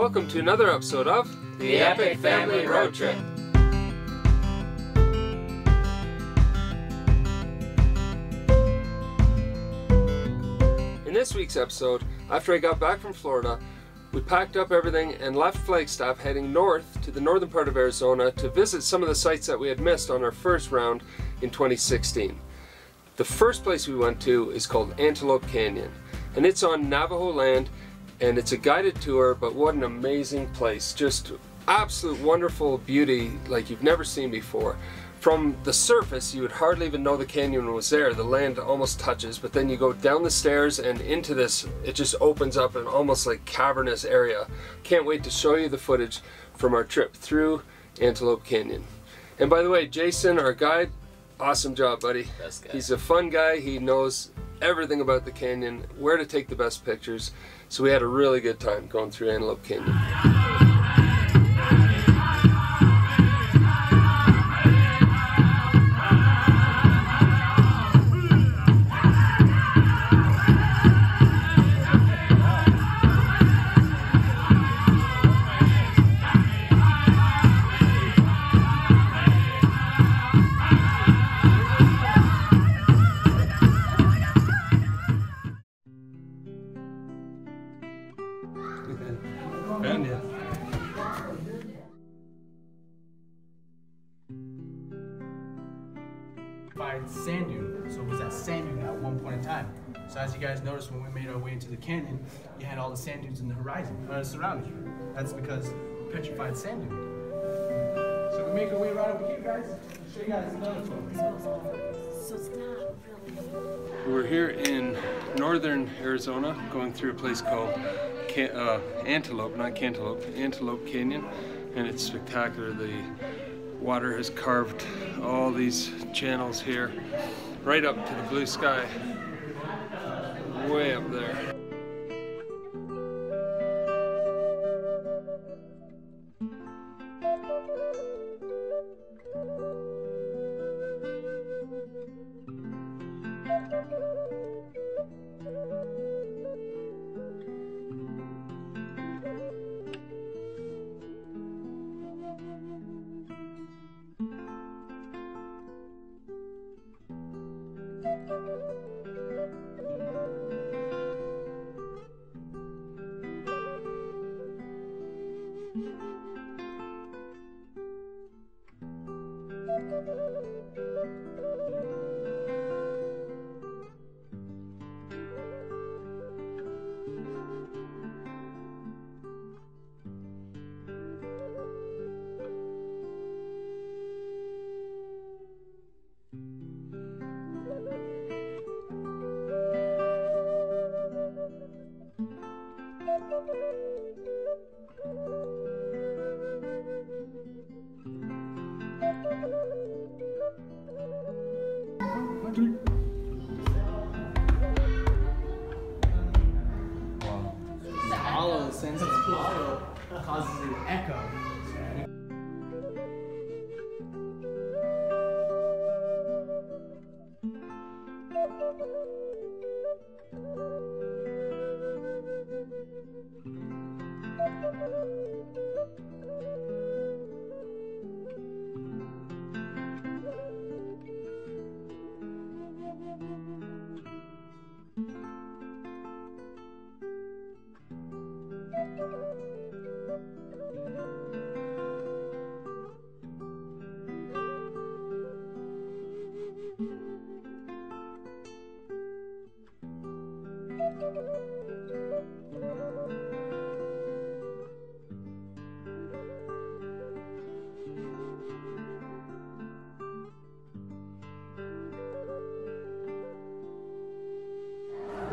Welcome to another episode of the Epic Family Road Trip. In this week's episode, after I got back from Florida, we packed up everything and left Flagstaff heading north to the northern part of Arizona to visit some of the sites that we had missed on our first round in 2016. The first place we went to is called Antelope Canyon, and it's on Navajo land, and it's a guided tour, but what an amazing place. Just absolute wonderful beauty like you've never seen before. From the surface, you would hardly even know the canyon was there. The land almost touches, but then you go down the stairs and into this, it just opens up an almost like cavernous area. Can't wait to show you the footage from our trip through Antelope Canyon. And by the way, Jason, our guide, awesome job, buddy. Best guy. He's a fun guy. He knows everything about the canyon, where to take the best pictures. So we had a really good time going through Antelope Canyon. Sand dune, so it was that sand dune at one point in time. So as you guys noticed, when we made our way into the canyon, you had all the sand dunes in the horizon surrounding you. That's because petrified sand dune. So we make our way right over here, guys. I'll show you guys another one. We're here in northern Arizona, going through a place called Antelope Canyon, and it's spectacular. The water has carved all these channels here, right up to the blue sky, way up there. Since its flow causes an echo.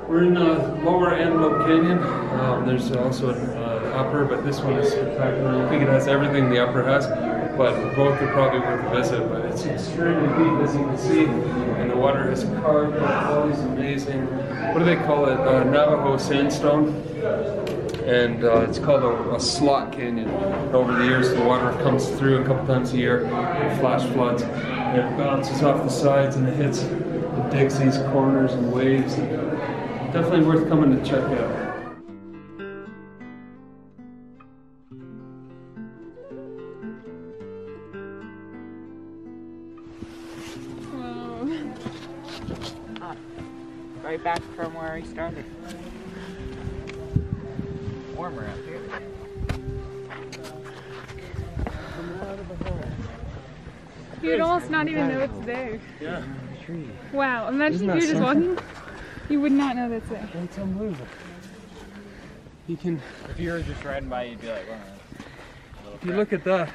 We're in lower Antelope Canyon. There's also an upper, but this one is spectacular. I think it has everything the upper has, but both are probably worth a visit. But it's extremely deep, as you can see, and the water has carved all these amazing, what do they call it, Navajo Sandstone, and it's called a slot canyon. Over the years, the water comes through a couple times a year, it flash floods, and it bounces off the sides and it hits, it digs these corners and waves. Definitely worth coming to check out. right back from where I started. Warmer up here. You'd almost not even know it's there. Yeah. Wow, imagine if you were just walking, you would not know that's there. It's unbelievable. You can, if you were just riding by, you'd be like, wow. If you look at that,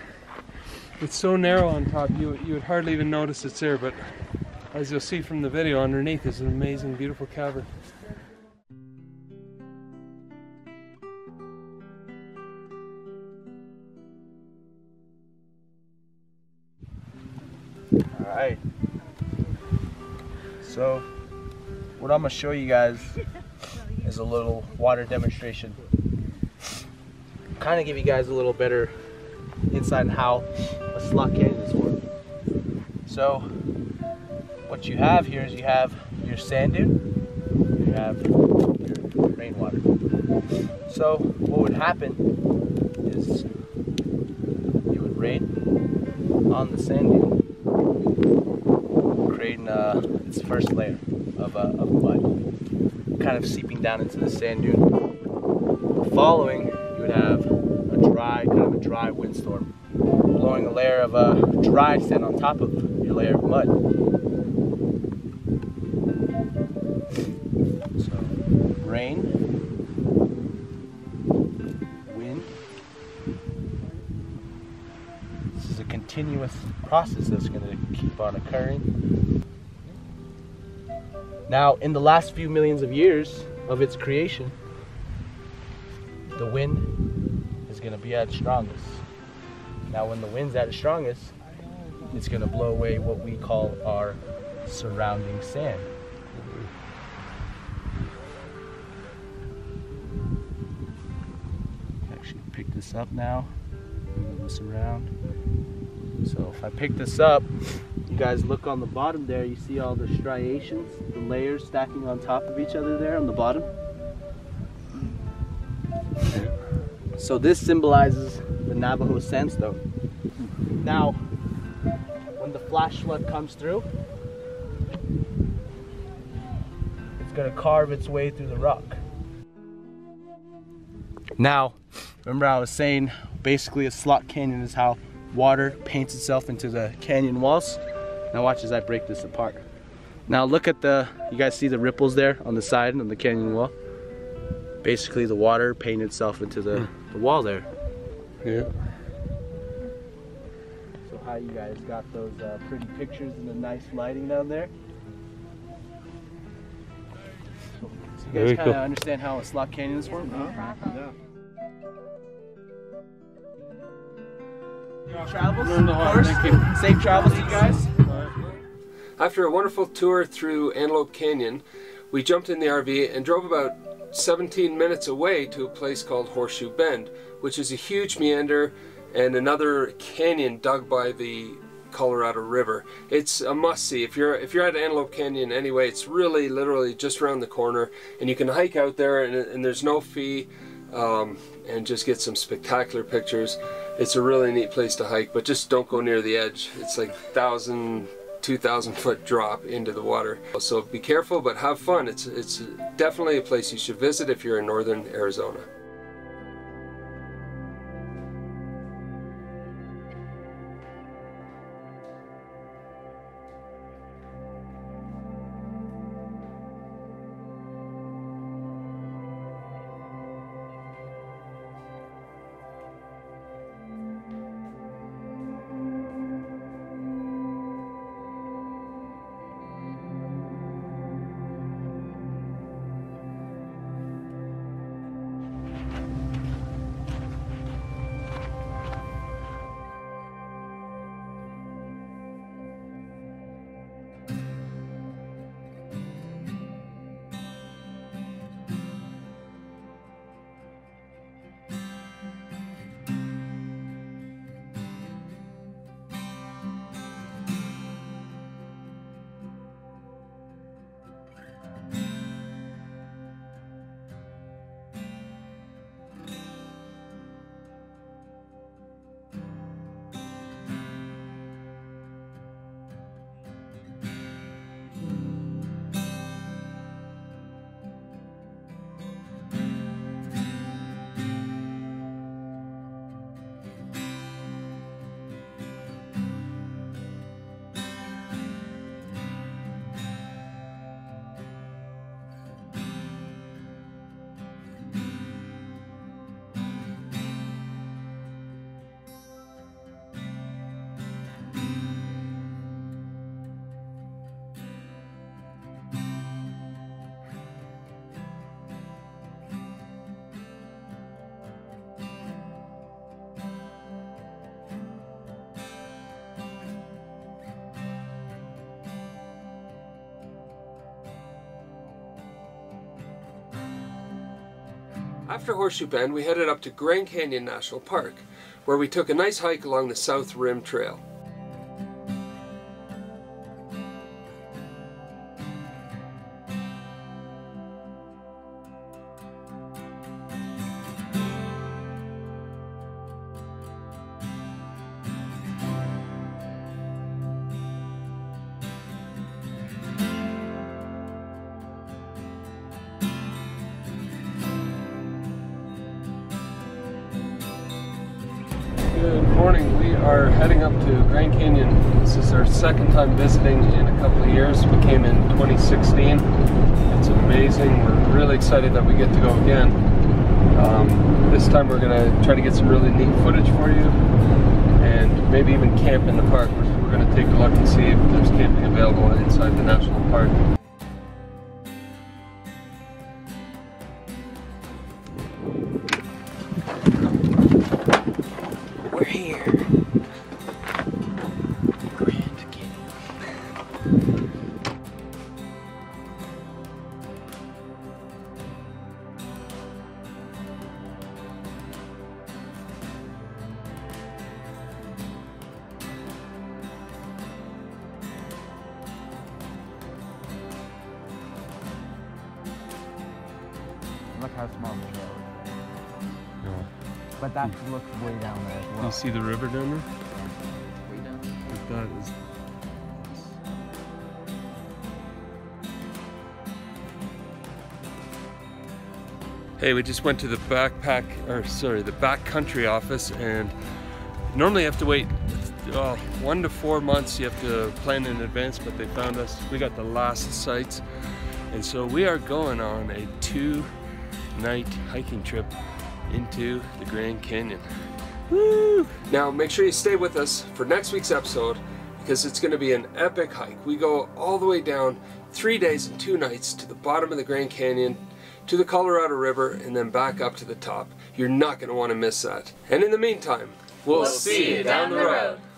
it's so narrow on top, you would hardly even notice it's there, but as you'll see from the video, underneath is an amazing, beautiful cavern. Alright, so what I'm going to show you guys is a little water demonstration. Kind of give you guys a little better insight on how a slot canyon is formed. So what you have here is you have your sand dune, you have your rainwater. So what would happen is it would rain on the sand dune, creating its first layer of mud, kind of seeping down into the sand dune. Following, you would have a dry windstorm, blowing a layer of dry sand on top of your layer of mud. So, rain, wind. This is a continuous process that's going to keep on occurring. Now, in the last few millions of years of its creation, the wind is going to be at its strongest. Now, when the wind's at its strongest, it's going to blow away what we call our surrounding sand. Actually, pick this up now. Move this around. So, if I pick this up, you guys look on the bottom there. You see all the striations, the layers stacking on top of each other there on the bottom. So this symbolizes the Navajo Sandstone. Now, when the flash flood comes through, it's going to carve its way through the rock. Now, remember I was saying basically a slot canyon is how water paints itself into the canyon walls. Now watch as I break this apart. Now look at the, you guys see the ripples there on the side of the canyon wall? Basically the water painted itself into the wall there. Yeah. So how you guys got those pretty pictures and the nice lighting down there? So you guys kind of understand how a slot canyon is formed? Huh? Yeah. Safe travels to you guys. After a wonderful tour through Antelope Canyon, we jumped in the RV and drove about 17 minutes away to a place called Horseshoe Bend, which is a huge meander and another canyon dug by the Colorado River. It's a must-see. If you're at Antelope Canyon anyway, it's really literally just around the corner, and you can hike out there and there's no fee, and just get some spectacular pictures. It's a really neat place to hike, but just don't go near the edge. It's like 2,000 foot drop into the water. So be careful, but have fun. It's definitely a place you should visit if you're in northern Arizona. After Horseshoe Bend, we headed up to Grand Canyon National Park, where we took a nice hike along the South Rim Trail. Good morning. We are heading up to Grand Canyon. This is our second time visiting in a couple of years. We came in 2016. It's amazing. We're really excited that we get to go again. This time we're going to try to get some really neat footage for you and maybe even camp in the park. We're going to take a look and see if there's camping available inside the national park. We're here. Grand Canyon. Look how small the trail is. Yeah. But that looks way down there as well. You see the river down there? Yeah, way down there. Like that is... Hey, we just went to the backcountry office, and normally you have to wait 1 to 4 months. You have to plan in advance, but they found us. We got the last sites, and so we are going on a 2-night hiking trip into the Grand Canyon. Woo! Now make sure you stay with us for next week's episode, because it's going to be an epic hike. We go all the way down 3 days and 2 nights to the bottom of the Grand Canyon, to the Colorado River, and then back up to the top. You're not going to want to miss that. And in the meantime, we'll see you down the road.